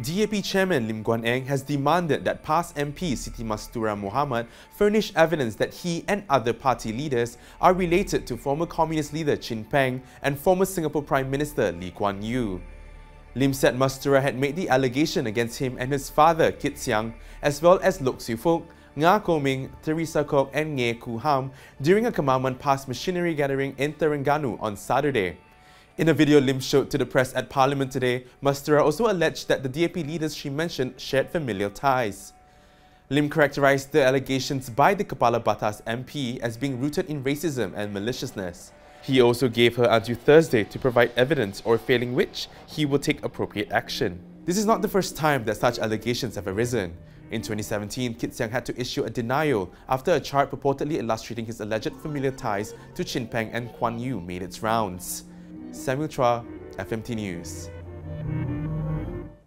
DAP Chairman Lim Guan Eng has demanded that PAS MP Siti Mastura Mohamad furnish evidence that he and other party leaders are related to former Communist leader Chin Peng and former Singapore Prime Minister Lee Kuan Yew. Lim said Mastura had made the allegation against him and his father, Kit Siang, as well as Lok Siu Fook, Nga Ko Ming, Teresa Kok and Nge Kuham during a Kemaman PAS machinery gathering in Terengganu on Saturday. In a video Lim showed to the press at Parliament today, Mastura also alleged that the DAP leaders she mentioned shared familial ties. Lim characterised the allegations by the Kepala Batas MP as being rooted in racism and maliciousness. He also gave her until Thursday to provide evidence or failing which, he will take appropriate action. This is not the first time that such allegations have arisen. In 2017, Kit Siang had to issue a denial after a chart purportedly illustrating his alleged familial ties to Chin Peng and Kuan Yew made its rounds. Samuel Chua, FMT News.